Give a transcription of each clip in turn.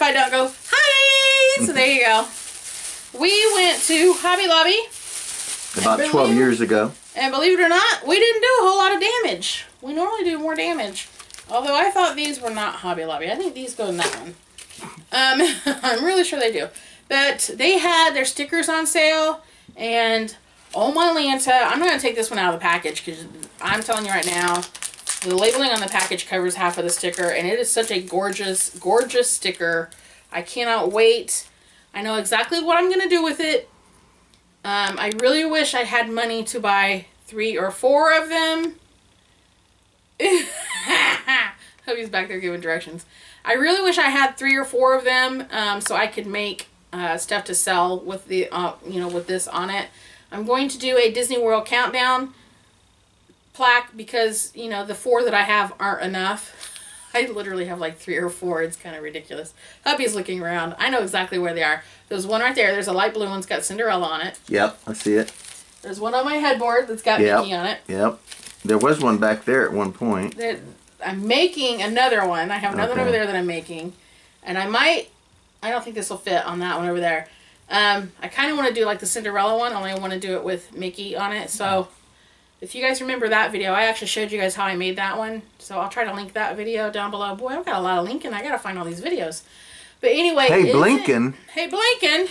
if I don't go, hi! So there you go. We went to Hobby Lobby. About 12 years ago. And believe it or not, we didn't do a whole lot of damage. We normally do more damage. Although I thought these were not Hobby Lobby. I think these go in that one. I'm really sure they do. But they had their stickers on sale. And oh my Lanta, I'm going to take this one out of the package because I'm telling you right now, the labeling on the package covers half of the sticker. And it is such a gorgeous, gorgeous sticker. I cannot wait. I know exactly what I'm going to do with it. I really wish I had money to buy 3 or 4 of them. Hubby's back there giving directions. I really wish I had 3 or 4 of them so I could make stuff to sell with the with this on it. I'm going to do a Disney World countdown plaque because the 4 that I have aren't enough. I literally have like 3 or 4. It's kind of ridiculous. Hubby's looking around. I know exactly where they are. There's one right there. There's a light blue one. It's got Cinderella on it. Yep, I see it. There's one on my headboard that's got Mickey on it. Yep. There was one back there at one point. I'm making another one. I have another one over there that I'm making. And I might... I don't think this will fit on that one over there. I kind of want to do like the Cinderella one. Only I want to do it with Mickey on it. So... if you guys remember that video, I actually showed you guys how I made that one. So I'll try to link that video down below. Boy, I've got a lot of linking. I got to find all these videos. But anyway. Hey, Blinken. Hey, Blinken.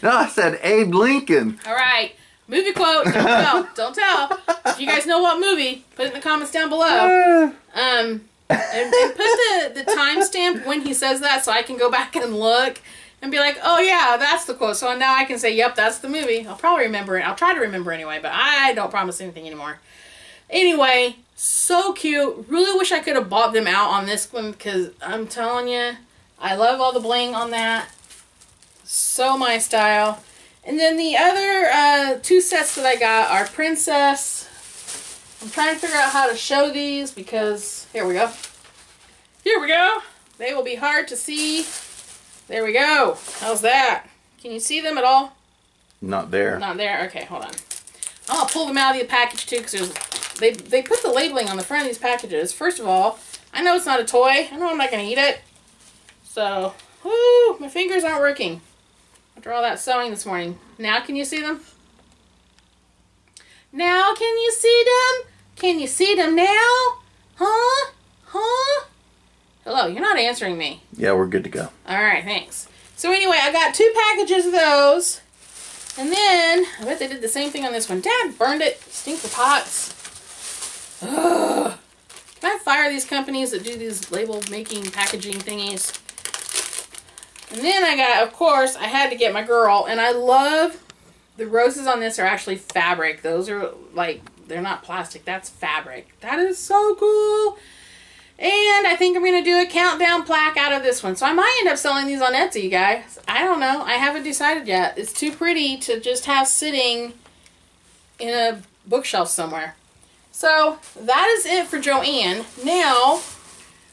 No, I said Abe Lincoln. All right. Movie quote. Don't tell. Don't tell. If you guys know what movie, put it in the comments down below. And put the timestamp when he says that so I can go back and look. And be like, oh yeah, that's the quote. So now I can say, yep, that's the movie. I'll probably remember it. I'll try to remember anyway, but I don't promise anything anymore. Anyway, so cute. Really wish I could have bought them out on this one because I'm telling you, I love all the bling on that. So my style. And then the other 2 sets that I got are Princess. I'm trying to figure out how to show these because, here we go. Here we go. They will be hard to see. There we go. How's that? Can you see them at all? Not there. Not there. Okay, hold on. I'm going to pull them out of the package too because they put the labeling on the front of these packages. First of all, I know it's not a toy. I know I'm not going to eat it. So, whoo, my fingers aren't working. After all that sewing this morning. Now can you see them? Now can you see them? Can you see them now? Huh? Huh? Hello, you're not answering me. Yeah, we're good to go. All right, thanks. So anyway, I got 2 packages of those. And then, I bet they did the same thing on this one. Dad burned it. Stink the pots. Ugh. Can I fire these companies that do these label making packaging thingies? And then I got, of course, I had to get my girl. And I love the roses on this are actually fabric. Those are like, they're not plastic. That's fabric. That is so cool. And I think I'm going to do a countdown plaque out of this one. So I might end up selling these on Etsy, guys. I don't know. I haven't decided yet. It's too pretty to just have sitting in a bookshelf somewhere. So that is it for Joanne. Now,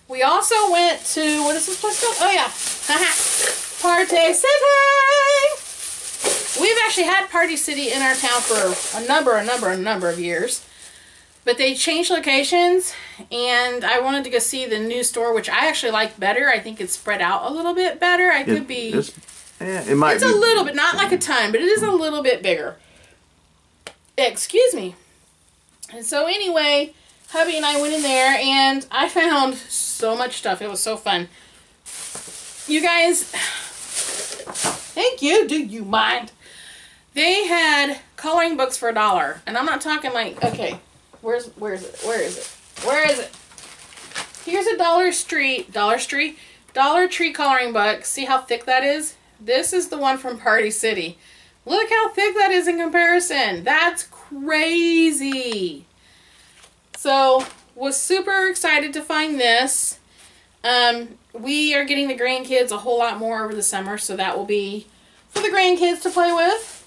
we also went to, what is this place called? Oh, yeah. Party City! We've actually had Party City in our town for a number of years. But they changed locations, and I wanted to go see the new store, which I actually like better. I think it's spread out a little bit better. I could be... it might be. It's a little bit, not like a ton, but it is a little bit bigger. Excuse me. And so anyway, hubby and I went in there, and I found so much stuff. It was so fun. You guys... Thank you. Do you mind? They had coloring books for $1. And I'm not talking like... Okay. Where is it? Here's a Dollar Tree coloring book. See how thick that is? This is the one from Party City. Look how thick that is in comparison. That's crazy. So, was super excited to find this. We are getting the grandkids a whole lot more over the summer, so that will be for the grandkids to play with.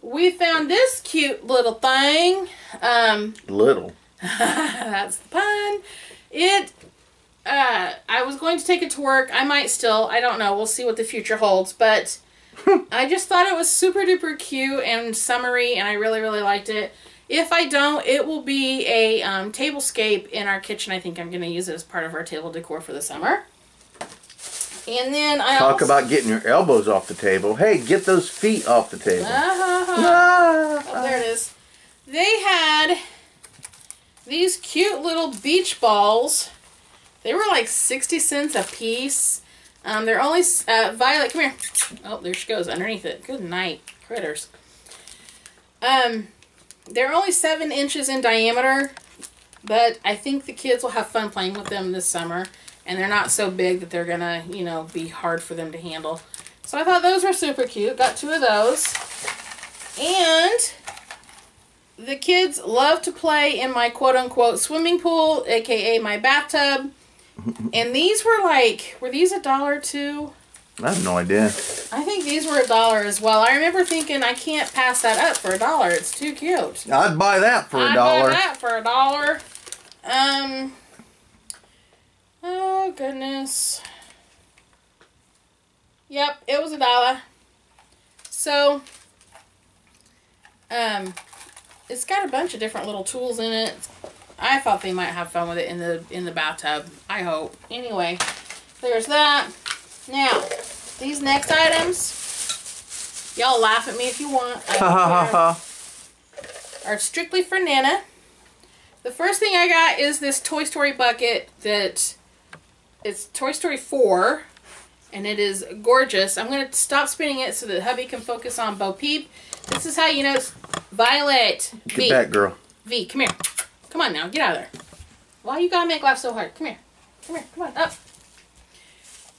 We found this cute little thing. Little. That's the pun. I was going to take it to work. I might still. I don't know. We'll see what the future holds. But I just thought it was super duper cute and summery, and I really, really liked it. If I don't, it will be a table scape in our kitchen. I think I'm going to use it as part of our table decor for the summer. And then I talk about getting your elbows off the table. Hey, get those feet off the table. Oh, there it is. They had these cute little beach balls. They were like 60 cents a piece. They're only violet. Come here. Oh, there she goes underneath it. Good night, critters. They're only 7 inches in diameter, but I think the kids will have fun playing with them this summer. And they're not so big that they're gonna, you know, be hard for them to handle. So I thought those were super cute. Got 2 of those. And the kids love to play in my quote-unquote swimming pool, aka my bathtub. And these were like, were these $1 too? I have no idea. I think these were $1 as well. I remember thinking I can't pass that up for $1. It's too cute. I'd buy that for $1. I'd buy that for $1. Oh goodness. Yep, it was $1. So it's got a bunch of different little tools in it. I thought they might have fun with it in the bathtub. I hope. Anyway, there's that. Now, these next items, y'all laugh at me if you want. Are strictly for Nana. The first thing I got is this Toy Story bucket that it's Toy Story 4, and it is gorgeous. I'm going to stop spinning it so that hubby can focus on Bo Peep. This is how you know it's Violet. Get V. back, girl. V, come here. Come on now, get out of there. Why you gotta make life so hard? Come here. Come here, come on, up.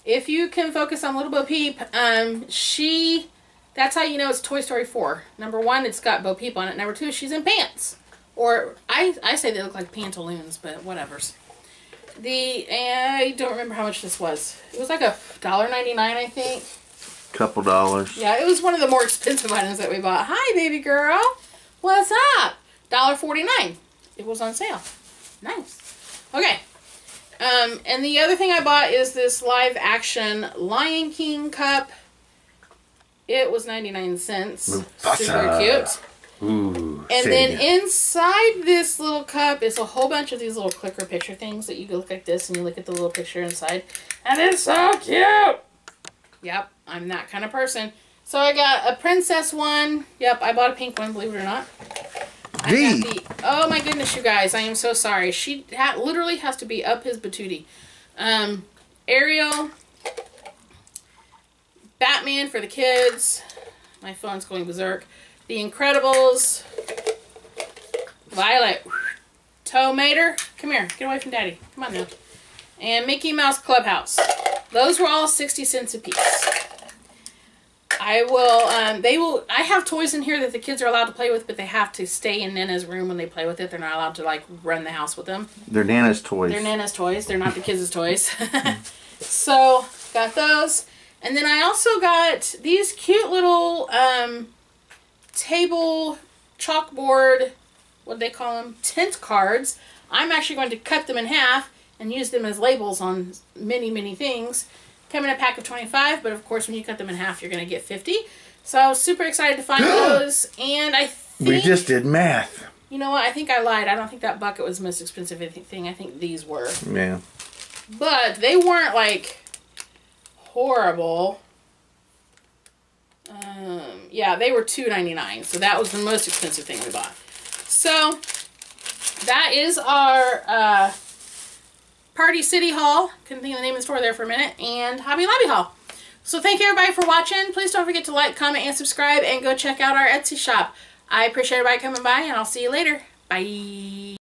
If you can focus on little Bo Peep, that's how you know it's Toy Story 4. Number 1, it's got Bo Peep on it. Number 2, she's in pants. Or, I say they look like pantaloons, but whatevers. I don't remember how much this was. It was like $1.99, I think. Couple dollars. Yeah, it was one of the more expensive items that we bought. Hi, baby girl. What's up? $1.49. It was on sale. Nice. Okay. And the other thing I bought is this live action Lion King cup. It was 99 cents. Mufasa. Super cute. Ooh, and then inside this little cup is a whole bunch of these little clicker picture things that you go look like this and you look at the little picture inside. And it's so cute. Yep, I'm that kind of person. So I got a princess one. Yep, I bought a pink one, believe it or not. Oh my goodness, you guys, I am so sorry. She literally has to be up his batootie. Ariel, Batman for the kids. My phone's going berserk. The Incredibles, Violet, Tow Mater. Come here, get away from Daddy. Come on now. And Mickey Mouse Clubhouse. Those were all 60 cents a piece. I have toys in here that the kids are allowed to play with, but they have to stay in Nana's room when they play with it. They're not allowed to, like, run the house with them. They're Nana's toys. They're Nana's toys. They're not the kids' toys. So, got those. And then I also got these cute little, table, chalkboard, what do they call them? Tent cards. I'm actually going to cut them in half and use them as labels on many, many things. Come in a pack of 25, but of course when you cut them in half, you're going to get 50. So I was super excited to find those, and I think... We just did math. You know what? I think I lied. I don't think that bucket was the most expensive thing. I think these were. Yeah. But they weren't, like, horrible. Yeah, they were $2.99, so that was the most expensive thing we bought. So that is our Party City haul. Couldn't think of the name of the store there for a minute. And Hobby Lobby haul. So thank you everybody for watching. Please don't forget to like, comment, and subscribe, and go check out our Etsy shop. I appreciate everybody coming by, and I'll see you later. Bye.